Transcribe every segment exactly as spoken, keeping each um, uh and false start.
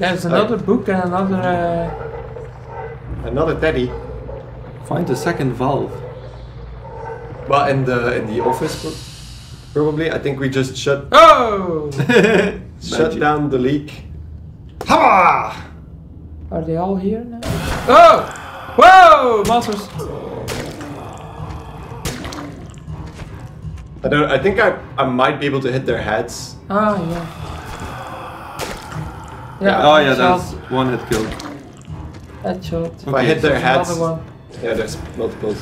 There's another oh. book and another... Uh... Another teddy. Find the second valve. Well, in the in the office, probably. I think we just shut... Oh! Shut down the leak. Ha! Are they all here now? Oh! Whoa! Monsters! I don't... I think I, I might be able to hit their heads. Oh, yeah. Yeah. Oh, yeah, that's one hit kill. Headshot. If okay, I hit their heads... One. Yeah, there's multiples.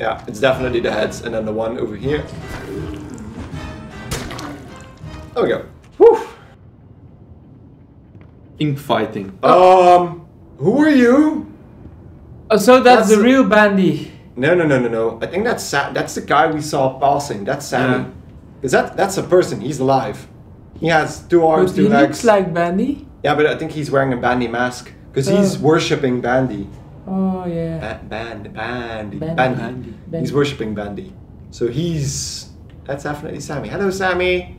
Yeah, it's definitely the heads, and then the one over here. There we go. Woo! Ink fighting. Um, who are you? Oh, so that's, that's the real Bandy. No, no, no, no, no. I think that's Sa that's the guy we saw passing. That's Sammy. Yeah. Is that that's a person? He's alive. He has two arms, but two he legs. He looks like Bandy. Yeah, but I think he's wearing a Bandy mask because oh. he's worshipping Bandy. Oh yeah. Ba band, Bandy, Bandy, Bandy. Bandy. Bandy. He's worshipping Bandy. So he's that's definitely Sammy. Hello, Sammy.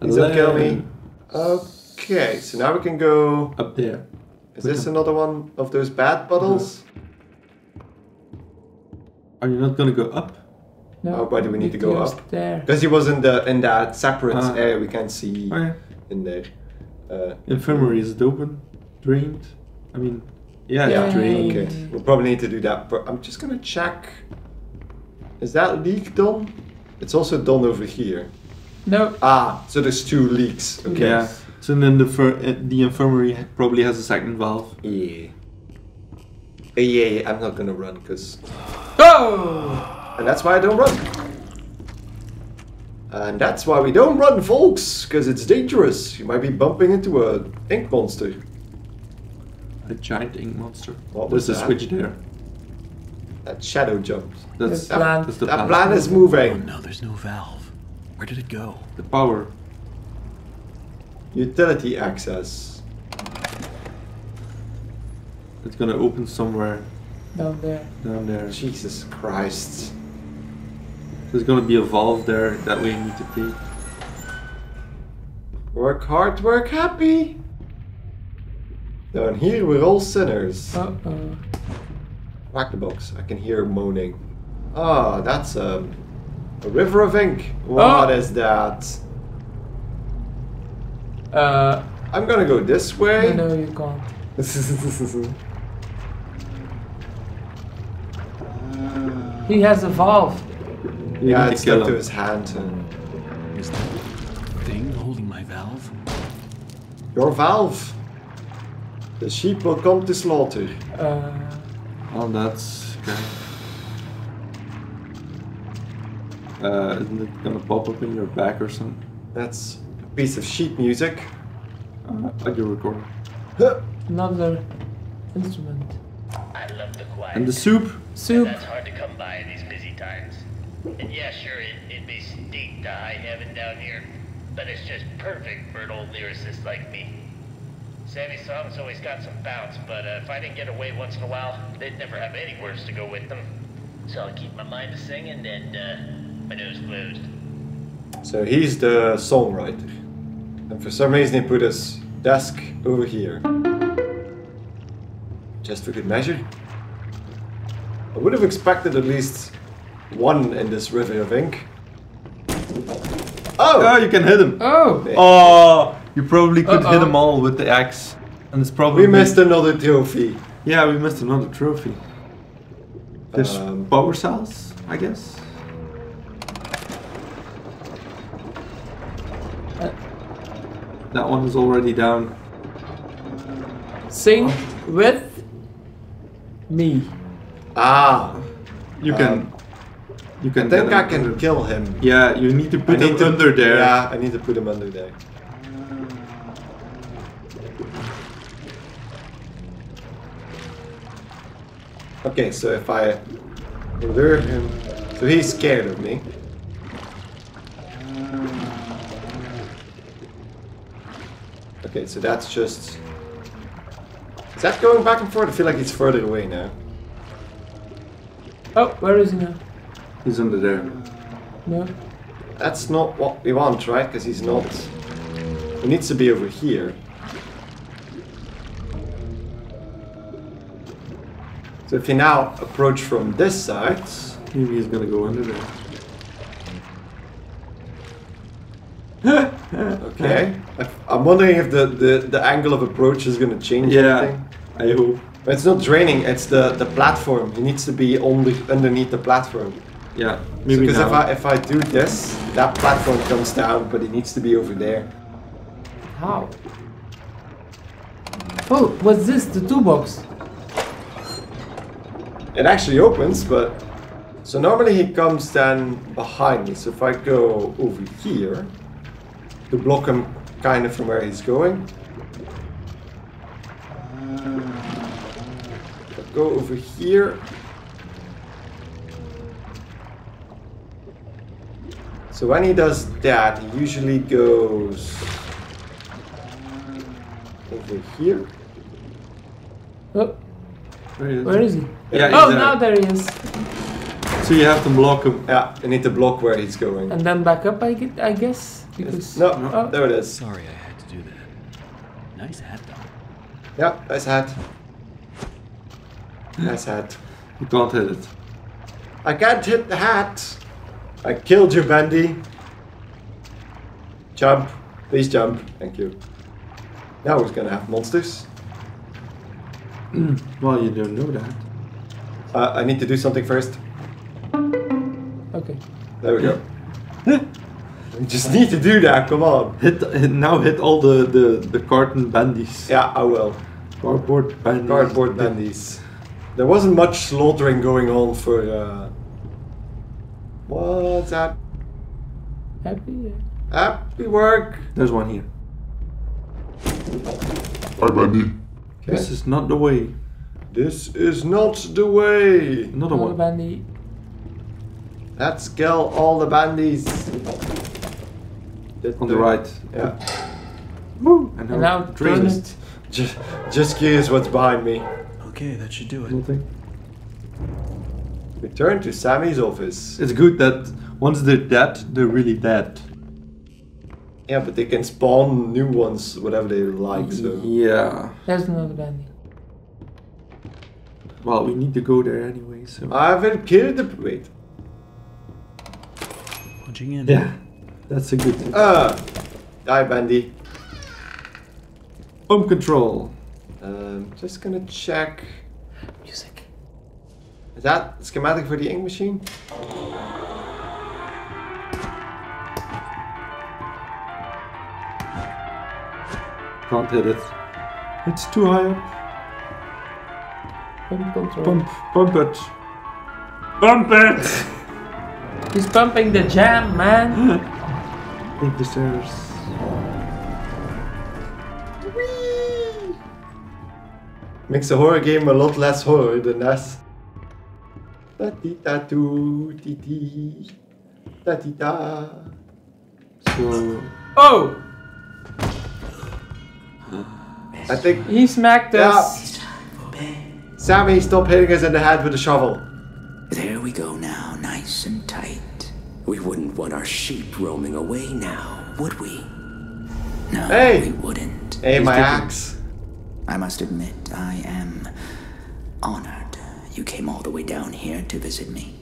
Please don't kill me. Okay, so now we can go... Up there. Is we this can... another one of those bad bottles? Are you not gonna go up? No. Oh, why do we need to go up? Because he was in the in that separate ah. area we can't see oh, yeah. in there. Uh, Infirmary, is it open? Drained? I mean... Yeah, yeah, yeah. Drained. Okay, we'll probably need to do that. But I'm just gonna check... Is that leak done? It's also done over here. No. Ah, so there's two leaks. Two okay. Leaks. Yeah. So then the uh, the infirmary probably has a second valve. Yeah. Uh, yeah, yeah, I'm not gonna run because. Oh. And that's why I don't run. And that's why we don't run, folks, because it's dangerous. You might be bumping into a ink monster. A giant ink monster. What was that? There's a switch there. That shadow jumps. That's the plan. That's the that plan. plan is moving. Oh no, there's no valve. Where did it go? The power. Utility access. It's gonna open somewhere. Down there. Down there. Jesus Christ. There's gonna be a valve there that we need to take. Work hard, work happy. Down here we're all sinners. Uh oh. Whack the box. I can hear moaning. Ah, oh, that's um. A river of ink. What oh. is that? Uh, I'm gonna go this way. No, no you can't. uh, he has evolved. You yeah, it's stuck to his hand. And... Is that thing holding my valve? Your valve. The sheep will come to slaughter. Uh, well, that's good. Uh, isn't it gonna pop up in your back or something? That's a piece of sheet music. Uh, I do record. Another instrument. I love the quiet. And the soup. Soup. And that's hard to come by in these busy times. And yeah, sure, it, it may stink to high heaven down here, but it's just perfect for an old lyricist like me. Sammy's songs always got some bounce, but uh, if I didn't get away once in a while, they'd never have any words to go with them. So I'll keep my mind to singing and. Uh, So he's the songwriter, and for some reason he put his desk over here, just for good measure. I would have expected at least one in this river of ink. Oh, oh you can hit him! Oh, oh you probably could uh -oh. hit them all with the axe, and it's probably we missed another trophy. Yeah, we missed another trophy. There's um, power cells, I guess. That one is already down. Sing oh. with me. Ah, you um, can. You can. I think I can kill him. Yeah, you need to put him under there. Yeah, I need to put him under there. Okay, so if I lure him, so he's scared of me. Okay, so that's just... Is that going back and forth? I feel like it's further away now. Oh, where is he now? He's under there. No. That's not what we want, right? Because he's not... It needs to be over here. So if you now approach from this side, maybe he's gonna go under there. Okay. I'm wondering if the, the, the angle of approach is gonna change yeah, anything. I hope. But it's not draining, it's the, the platform. It needs to be on the, underneath the platform. Yeah, maybe Because so if, I, if I do this, that platform comes down, but it needs to be over there. How? Oh, what's this? The toolbox? It actually opens, but... So normally he comes then behind me. So if I go over here, to block him kind of from where he's going. I'll go over here. So when he does that, he usually goes over here. Oh, where is, where is he? Yeah, oh, there. Now there he is. So you have to block him. Yeah, you need to block where he's going. And then back up, I, get, I guess. Because no, no. Oh. There it is. Sorry, I had to do that. Nice hat, though. Yeah, nice hat. Nice hat. You can't hit it. I can't hit the hat. I killed you, Bandy. Jump. Please jump. Thank you. Now we're gonna have monsters. Well, you don't know that. Uh, I need to do something first. Okay. There we go. We just need to do that, come on. Hit, hit now hit all the, the, the carton bandies. Yeah, I will. Cardboard bandies. Cardboard bandies. There wasn't much slaughtering going on for... Uh, What's that? Happy. Happy work. There's one here. Hi, Bandy. Okay. This is not the way. This is not the way. Another all one. Bandy. Let's kill all the bandies. That's on the, the right. Yeah. Woo. And, and now turn it. Just, just curious what's behind me. Okay, that should do it. Nothing. Return to Sammy's office. It's good that once they're dead, they're really dead. Yeah, but they can spawn new ones, whatever they like, so... Yeah... There's another bandit. Well, we need to go there anyway, so... I haven't killed the... wait. Punching in. Yeah, that's a good thing. Uh, die, Bandy. Pump control. Um, just gonna check... Music. Is that schematic for the ink machine? Can't hit it. It's too high up. Pump, pump, pump, pump it. Pump it! He's pumping the jam, man. Take the stairs. Whee! Makes a horror game a lot less horror than that. So. Oh! I think he smacked yeah. us. Sammy, stop hitting us in the head with a shovel. There we go now, nice and tight. We wouldn't want our sheep roaming away now, would we? No, hey. we wouldn't. Hey, He's my different. axe. I must admit, I am honored. You came all the way down here to visit me.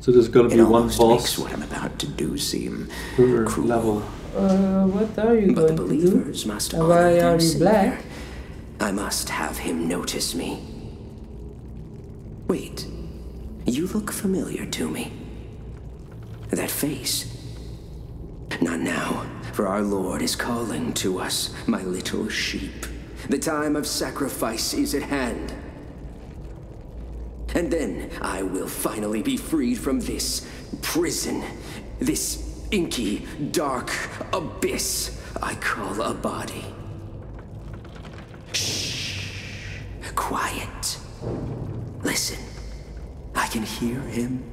So there's gonna be one boss. It almost makes what I'm about to do seem cruel. Level. Uh, what are you but going the believers to do? Must Why are you black? There. I must have him notice me. Wait, you look familiar to me. That face. Not now, for our Lord is calling to us, my little sheep. The time of sacrifice is at hand. And then I will finally be freed from this prison, this inky, dark abyss I call a body. Shh, quiet. Listen, I can hear him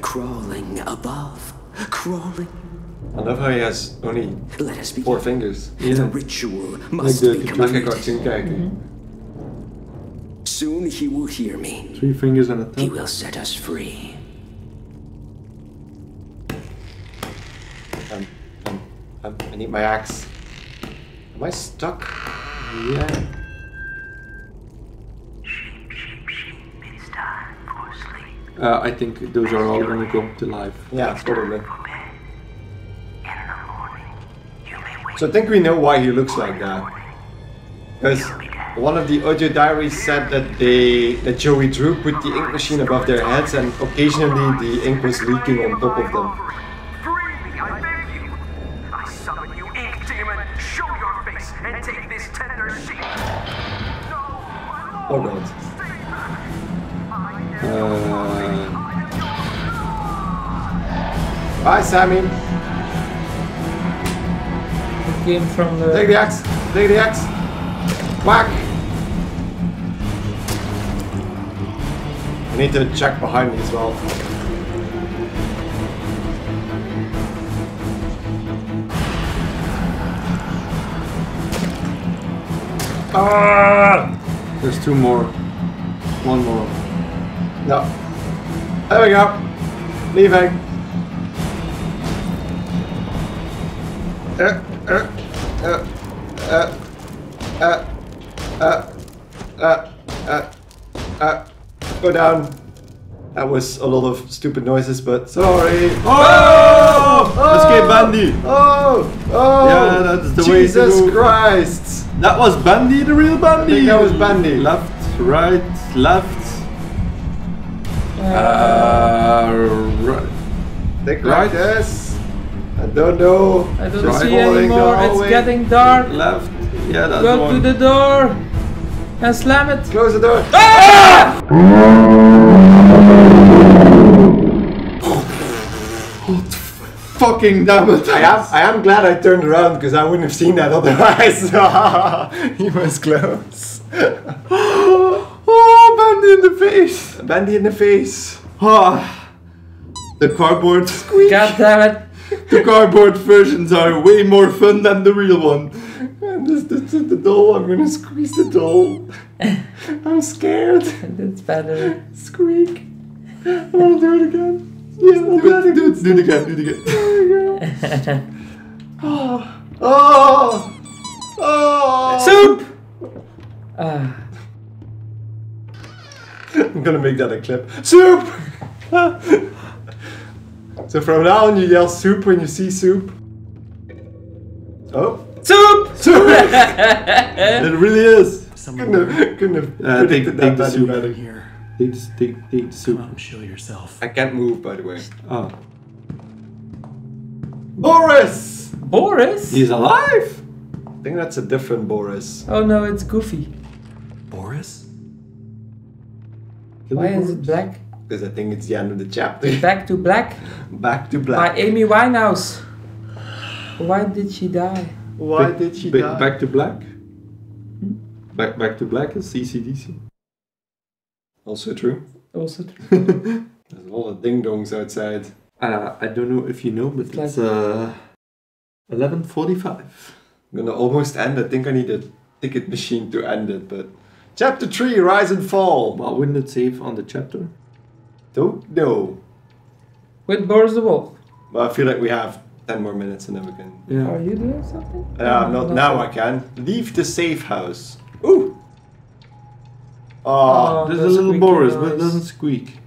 crawling above, crawling. I love how he has only Let us four fingers. Yeah. The ritual must like the, be completed. Like a cartoon character. Mm-hmm. Soon he will hear me. Three fingers and a thumb. He will set us free. Um, um, um, I need my axe. Am I stuck? Yeah. Uh, I think those are all going to come to life. Yeah, probably. So I think we know why he looks like that. Because one of the audio diaries said that they, that Joey Drew put the ink machine above their heads and occasionally the ink was leaking on top of them. Oh god. Uh... Bye, Sammy. It came from the... Take the axe! Take the axe! Whack! I need to check behind me as well. Ah! There's two more. One more. No. There we go. Leaving. Uh, uh, uh, uh, uh, uh, uh, uh, uh. Go down. That was a lot of stupid noises, but sorry. Oh! Oh! Escape Bandy. Oh! Oh! Yeah, that's the way to go. Jesus Christ. That was Bandy, the real Bandy! I think that was Bandy. Left, right, left. Uh, right. Think right. Yes. I don't know. I don't Just see anymore. It's way. Getting dark. Left. Yeah, that's Go one. to the door and slam it. Close the door. Ah! What? Fucking damn it! I am, I am glad I turned around because I wouldn't have seen that otherwise. He was close. Oh, Bandy in the face! Bandy in the face! Oh, the cardboard squeak! God damn it! The cardboard versions are way more fun than the real one. And this, this, this the doll. I'm gonna squeeze the doll. I'm scared. That's better. Squeak! I wanna do it again. Yeah, we'll do it, do it, do it again, do it again. There we go. Oh, oh, oh. Soup! Uh. I'm gonna make that a clip. Soup! So from now on you yell soup when you see soup. Oh. Soup! Soup! It really is. Couldn't have, couldn't have uh, predicted take, that take better here. Take the, take, take the soup. Come on, show yourself. I can't move, by the way. Oh. Boris! Boris? He's alive! I think that's a different Boris. Oh no, it's Goofy. Boris? Why is it black? Because I think it's the end of the chapter. Back to Black? Back to Black. By Amy Winehouse. Why did she die? Why ba did she ba die? Back to Black? Hmm? Back, back to Black is C C D C. Also true. Also true. There's a lot of ding-dongs outside. Uh, I don't know if you know, but it's eleven forty-five. Uh, I'm gonna almost end. I think I need a ticket machine to end it, but... Chapter three, Rise and Fall! Well, wouldn't it save on the chapter? Don't know. With Boris the Wolf. Well, I feel like we have ten more minutes and then we can... Yeah. Are you doing something? Uh, no, I'm not, not now I can. Leave the safe house. Ooh! Oh, oh, there's a little Boris, noise. But it doesn't squeak.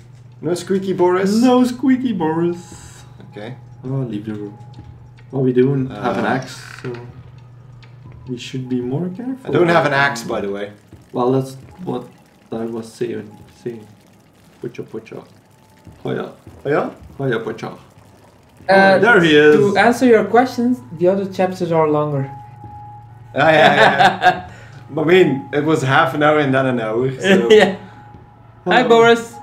No squeaky Boris? No squeaky Boris. Okay. Oh, leave the room. Well, we don't uh, have an axe, so we should be more careful. I don't have an axe, by the way. Well, that's what I was saying. saying. Pocha pocha. Hoya. Hoya? Hoya pocha. Uh, there he is. To answer your questions, the other chapters are longer. Ah, yeah, yeah, yeah. I mean, it was half an hour and not an hour, so... Yeah. Oh. Hi, Boris.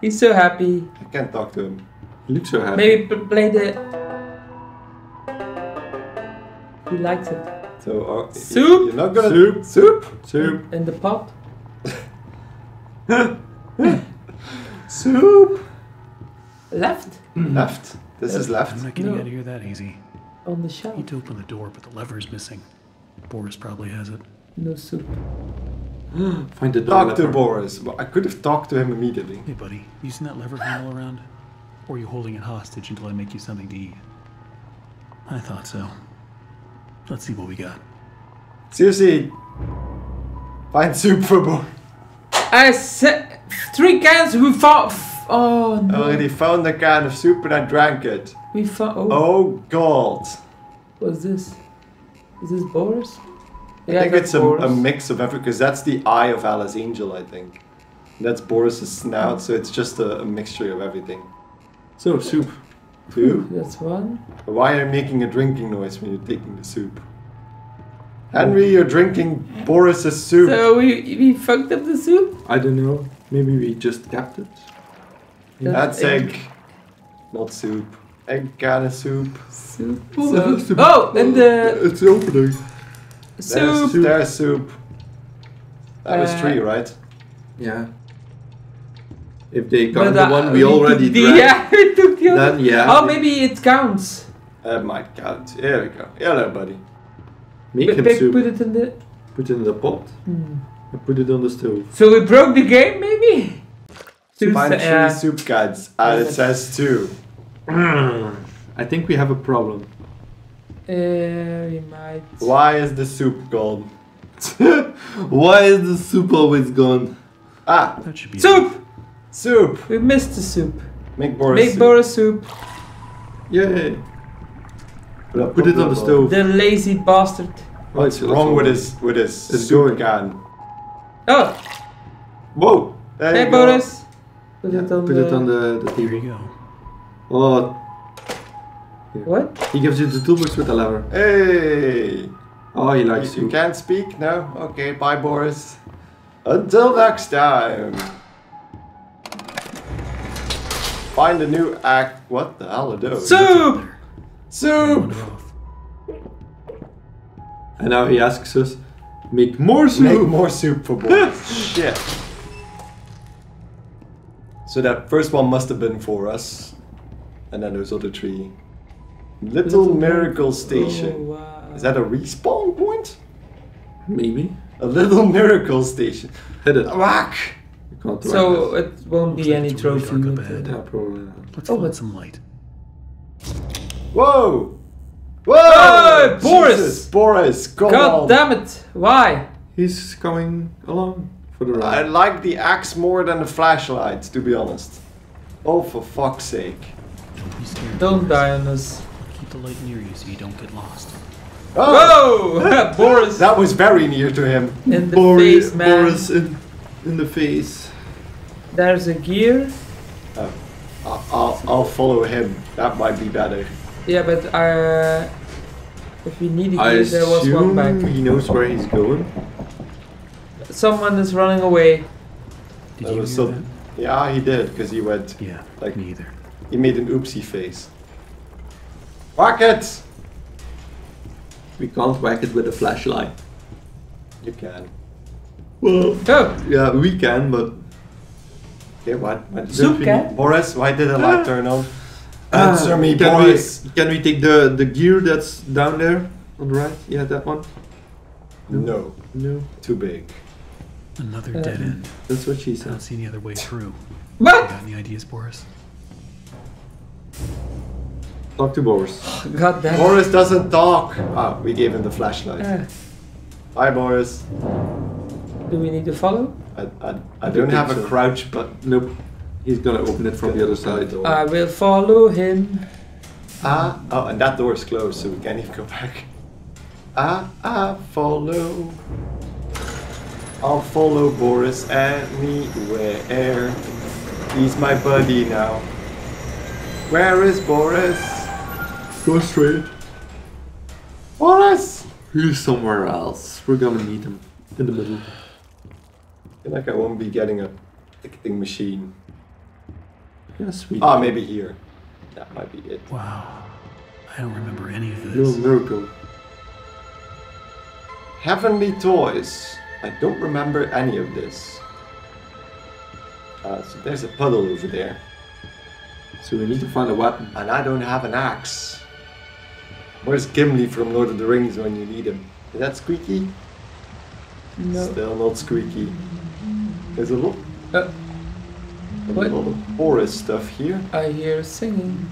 He's so happy. I can't talk to him. He looks so happy. Maybe play the... He likes it. So, uh, soup? You're not gonna... Soup? Soup? Soup. In the pot. Soup? Left? Mm. Left. This uh, is left. I'm not getting no. out of here that easy. On the shelf. I need to open the door, but the lever is missing. Boris probably has it. No soup. Find the Talk lever. to Boris. Well, I could have talked to him immediately. Hey, buddy. You seen that lever all around? Or are you holding it hostage until I make you something to eat? I thought so. Let's see what we got. Seriously, find soup for Boris. I said three cans. We found. Oh no! I already found a can of soup and I drank it. We found. Oh, oh God! What's this? Is this Boris? I yeah, think it's a, a mix of everything, because that's the eye of Alice Angel, I think. That's Boris's snout, so it's just a, a mixture of everything. So, soup. Two. That's one. Why are you making a drinking noise when you're taking the soup? Henry, you're drinking Boris's soup. So, we, we fucked up the soup? I don't know. Maybe we just tapped it. That's, that's egg. egg. Not soup. Egg can of soup. Soup. So, soup. Oh, and the... It's the opening. Soup. There's, there's soup. That uh, was three, right? Yeah. If they count the one we already drank, yeah, we took the other. Then yeah. Oh, maybe it counts. It might count. Here we go. Hello, buddy. Make him soup. Put it in the. Put it in the pot. Mm. And put it on the stove. So we broke the game, maybe. Find three soup cans, and it says two. I think we have a problem. Uh, we might. Why is the soup gone? Why is the soup always gone? Ah! That should be soup! Enough. Soup! We missed the soup. Make Boris Make soup. Make Boris soup. Yay! Blah, Put blah, it blah, on the blah. stove. The lazy bastard. What's oh, wrong with his, with his it's soup can? Oh! Whoa! There hey you go. Boris! Put, yeah, it, on put the... it on the, the T V. Here you go. Oh. Here. What? He gives you the toolbox with a lever. Hey! Oh, he likes you. You can't speak? No? Okay, bye Boris. Until next time! Find a new act. What the hell are those? Soup! Soup! And now he asks us, make more soup! Make more soup for Boris. Shit. So that first one must have been for us. And then those other three. Little, Little Miracle Station. Oh, wow. Is that a respawn point? Maybe. A little miracle station. Hit it. Whack! So it won't be any trophy. Let's let some light. Whoa! Whoa! Boris! Boris! God damn it! Why? He's coming along for the ride. I like the axe more than the flashlight, to be honest. Oh, for fuck's sake! Don't be scared. Don't die on us. Keep the light near you so you don't get lost. Oh. Whoa! Boris! That was very near to him. In the Boris, face, man. Boris in, in the face. There's a gear. Oh. I'll, I'll, I'll follow him. That might be better. Yeah, but uh, if we need a gear, I there was one back. He knows where he's going. Someone is running away. Did that you was some, that? Yeah, he did, because he went. Yeah, like neither. He made an oopsie face. Fuck it! We can't whack it with a flashlight. You can. Well, oh. Yeah, we can, but... Okay, what? Soup can? Boris, why did the light ah. turn on? Answer ah. me, can Boris! We, can we take the, the gear that's down there? On the right? Yeah, that one? No. No. no. Too big. Another uh, dead end. That's what she said. I don't see any other way through. What? You got any ideas, Boris? Talk to Boris. Oh, God damn. Boris doesn't talk! Ah, we gave him the flashlight. Uh. Hi, Boris. Do we need to follow? I, I, I, I don't have a so. crouch, but nope. He's gonna open it from the other side. Door. I will follow him. Ah, oh, and that door is closed, so we can't even go back. Ah, I follow. I'll follow Boris anywhere. He's my buddy now. Where is Boris? Go straight. Boris! He's somewhere else. We're gonna meet him in the middle. I feel like I won't be getting a ticketing machine. Yes, we. Ah, maybe here. That might be it. Wow. I don't remember any of this. Little miracle. Heavenly toys. I don't remember any of this. Uh, so there's a puddle over there. So we need to find a weapon. And I don't have an axe. Where's Gimli from Lord of the Rings when you need him? Is that squeaky? No. Still not squeaky. There's a lot, uh, there's a lot of forest stuff here. I hear singing.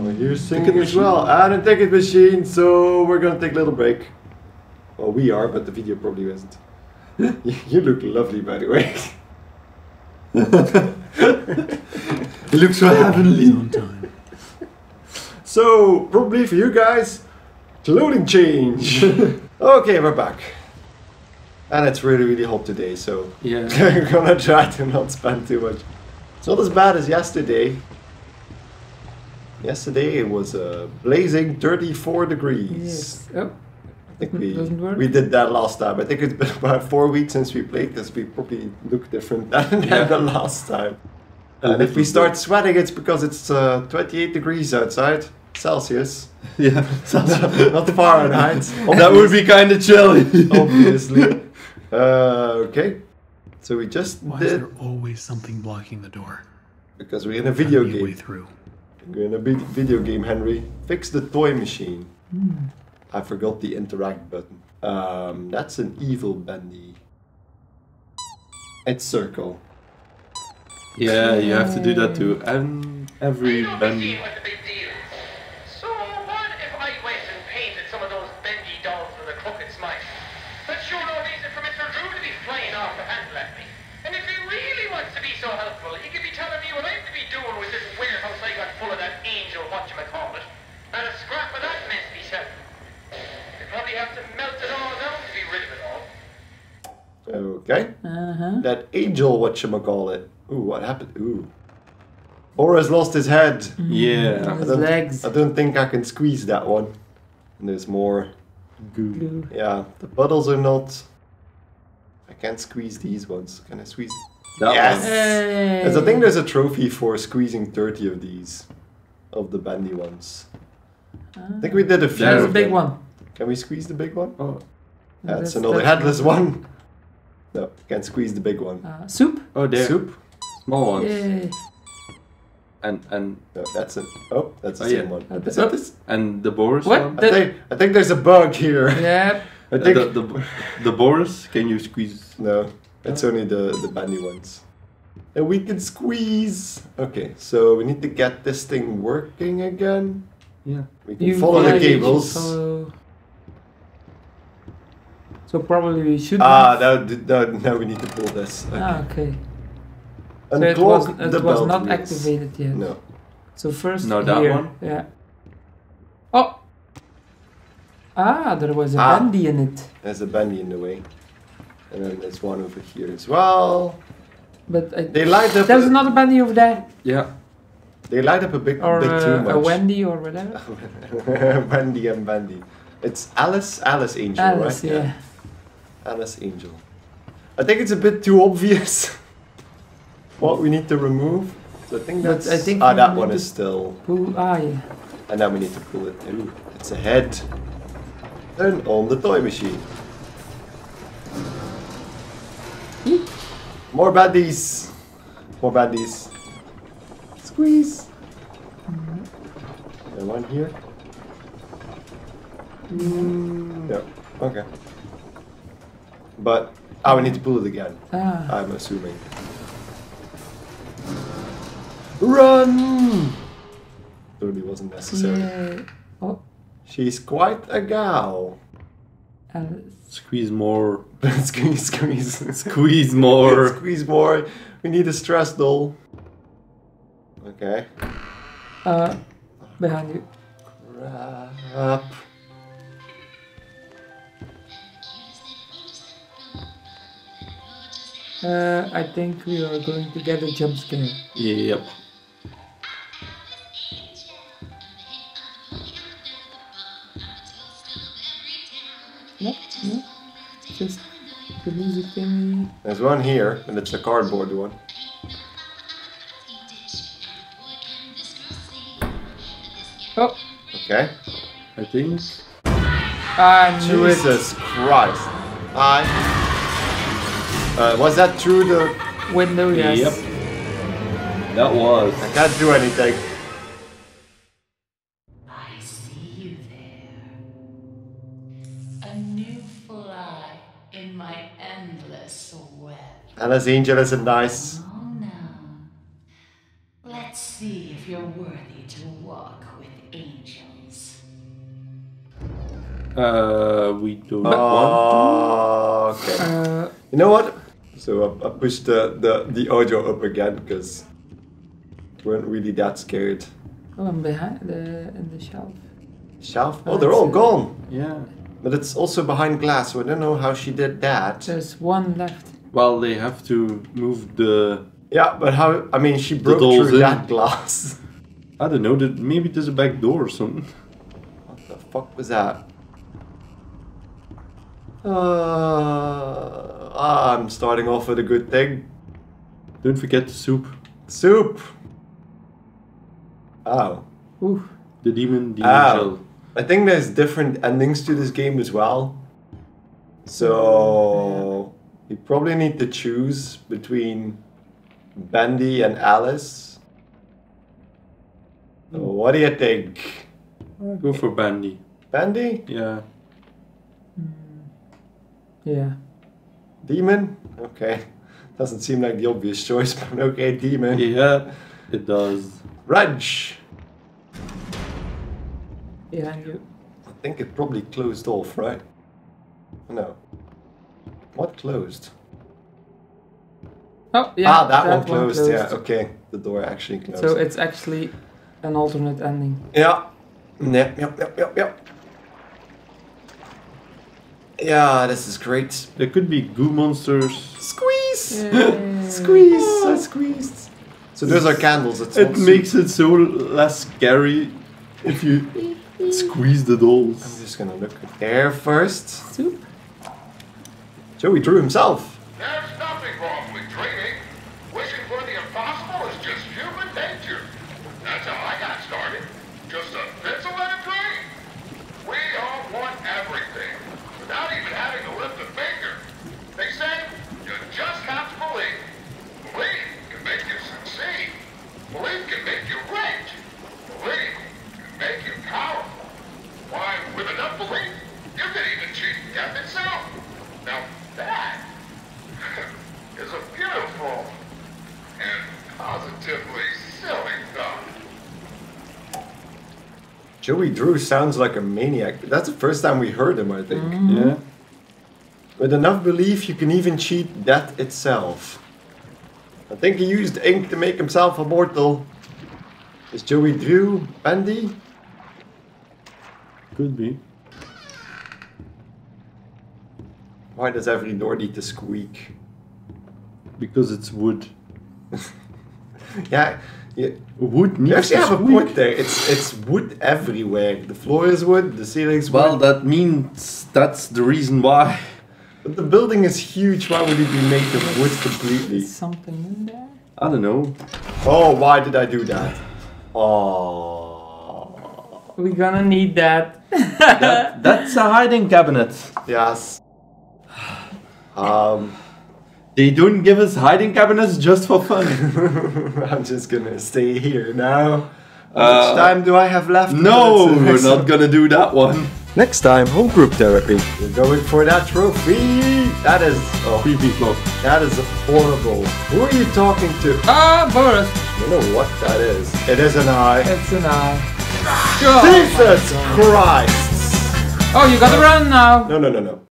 Oh, you're singing as well. And a ticket machine. So we're gonna take a little break. Well, we are, but the video probably isn't. You look lovely, by the way. You look so heavenly. On time. So probably for you guys, clothing change. Okay, we're back. And it's really, really hot today, so yeah, I'm gonna try to not spend too much. It's not as bad as yesterday. Yesterday it was a uh, blazing thirty-four degrees. Yes. Oh. I think we, we did that last time. I think it's been about four weeks since we played this. We probably look different than, yeah. than the last time. And, and if we start good. sweating, it's because it's uh, twenty-eight degrees outside. Celsius. Yeah. Celsius. Not Fahrenheit. That would be kind of chilly. Obviously. Uh, okay. So we just Why did... is there always something blocking the door? Because we're in a video game. Way through. We're in a video game, Henry. Fix the toy machine. Hmm. I forgot the interact button. Um, that's an evil bendy. It's circle. Yeah, you have to do that too. And every bendy. Okay. Uh-huh. That angel, whatchamacallit. Ooh, what happened? Ooh. Boris lost his head. Mm-hmm. Yeah. His I legs. I don't think I can squeeze that one. And there's more goo. goo. Yeah. The puddles are not. I can't squeeze these ones. Can I squeeze? That yes. Hey. I think there's a trophy for squeezing thirty of these, of the bendy ones. Uh, I think we did a few. There's a big them. one. Can we squeeze the big one? Oh. That's, that's another that's headless one. No, can't squeeze the big one. Uh, soup? Oh, there. Soup? Small ones. Yay. And, and... No, that's it. Oh, that's the oh, same yeah. one. Uh, is that this? And the Boris what? one? I think, I think there's a bug here. Yeah. I think... Uh, the, the, the Boris, can you squeeze? No, it's oh. only the, the bandy ones. And we can squeeze! Okay, so we need to get this thing working again. Yeah. We can you follow the cables. So probably we should. Ah, now, now, now we need to pull this. Okay. Ah, okay. And so it was, it the was not wheels. activated yet. No. So first No, that here. one. Yeah. Oh! Ah, there was a ah, bendy in it. There's a bendy in the way. And then there's one over here as well. But I, they light up... There's a, another bendy over there. Yeah. They light up a big, or big uh, too much. Or a Wendy or whatever. Wendy and Bendy. It's Alice, Alice Angel, Alice, right? yeah. yeah. Alice Angel. I think it's a bit too obvious what we need to remove. So I think that's... I think ah, that one is still... Pull, ah, yeah. And now we need to pull it. Ooh, it's a head. Turn on the toy machine. Eek. More baddies. More baddies. Squeeze. Mm-hmm. And one here. Mm. Yeah, okay. But I oh, we need to pull it again. Ah. I'm assuming. Run! Totally wasn't necessary. Yeah. Oh. She's quite a gal. Uh, squeeze more. squeeze, squeeze. Squeeze more. Squeeze more. We need a stress doll. Okay. Uh, behind you. Crap. Uh, I think we are going to get a jump scare. Yep. Nope, nope. Just the music thingy. There's one here, and it's a cardboard one. Oh. Okay. I think. I knew it. Jesus Christ. I. Uh, was that through the window? Yes. Yep. That was. I can't do anything. I see you there. A new fly in my endless web. Alice Angel isn't nice. Oh no. Let's see if you're worthy to walk with Uh, we do not uh, want to. Okay. Uh, you know what? So I, I pushed the, the, the audio up again because we weren't really that scared. Oh, I'm behind the, in the shelf. Shelf? Oh, they're all gone. Yeah. But it's also behind glass, so I don't know how she did that. There's one left. Well, they have to move the... Yeah, but how... I mean, she broke through in. that glass. I don't know, maybe there's a back door or something. What the fuck was that? Uh, I'm starting off with a good thing. Don't forget the soup. Soup! Oh. Ooh. The demon, demon oh. shell. I think there's different endings to this game as well. So... you probably need to choose between Bendy and Alice. So what do you think? I'll go for Bendy. Bendy? Yeah. Yeah. Demon? Okay. Doesn't seem like the obvious choice, but okay, demon. Yeah, it does. Rudge! Yeah, you. I think it probably closed off, right? No. What closed? Oh, yeah. Ah, that, that one, closed. one closed, yeah, okay. The door actually closed. So it's actually an alternate ending. Yeah. Yep, yep, yep, yep, yep. Yeah, this is great. There could be goo monsters. Squeeze! Yeah. Squeeze! Oh. I squeezed. So those are candles. It's it makes soup. it so less scary if you squeeze the dolls. I'm just gonna look there first. Soup. Joey Drew himself. There's nothing wrong with dreaming. Wishing for the impossible is just human nature. That's how I got started. Just a pencil and a dream. We all want everything without even having to lift a finger. They say you just have to believe. Believe can make you succeed. Believe can make you rich. Believe can make you powerful. Why, with enough belief, you can even cheat death itself. Now that is a beautiful and positively silly thought. Joey Drew sounds like a maniac. That's the first time we heard him, I think. Mm-hmm. Yeah. With enough belief, you can even cheat death itself. I think he used ink to make himself immortal. Is Joey Drew Bendy? Could be. Why does every door need to squeak? Because it's wood. yeah, yeah, wood needs you actually to have squeak. a point there. It's it's wood everywhere. The floor is wood. The ceiling's wood. Well, that means that's the reason why. But the building is huge. Why would it be made of wood completely? Is something in there? I don't know. Oh, why did I do that? Oh. We're gonna need that. that that's a hiding cabinet. Yes. Um, they don't give us hiding cabinets just for fun. I'm just gonna stay here now. How uh, much time do I have left? No, we're not gonna do that one. Next time, home group therapy. We're going for that trophy. That is a creepy flop. That is horrible. Who are you talking to? Ah, uh, Boris. You know what that is? It is an eye. It's an eye. Oh, Jesus Christ! Oh, you gotta run now. No, no, no, no.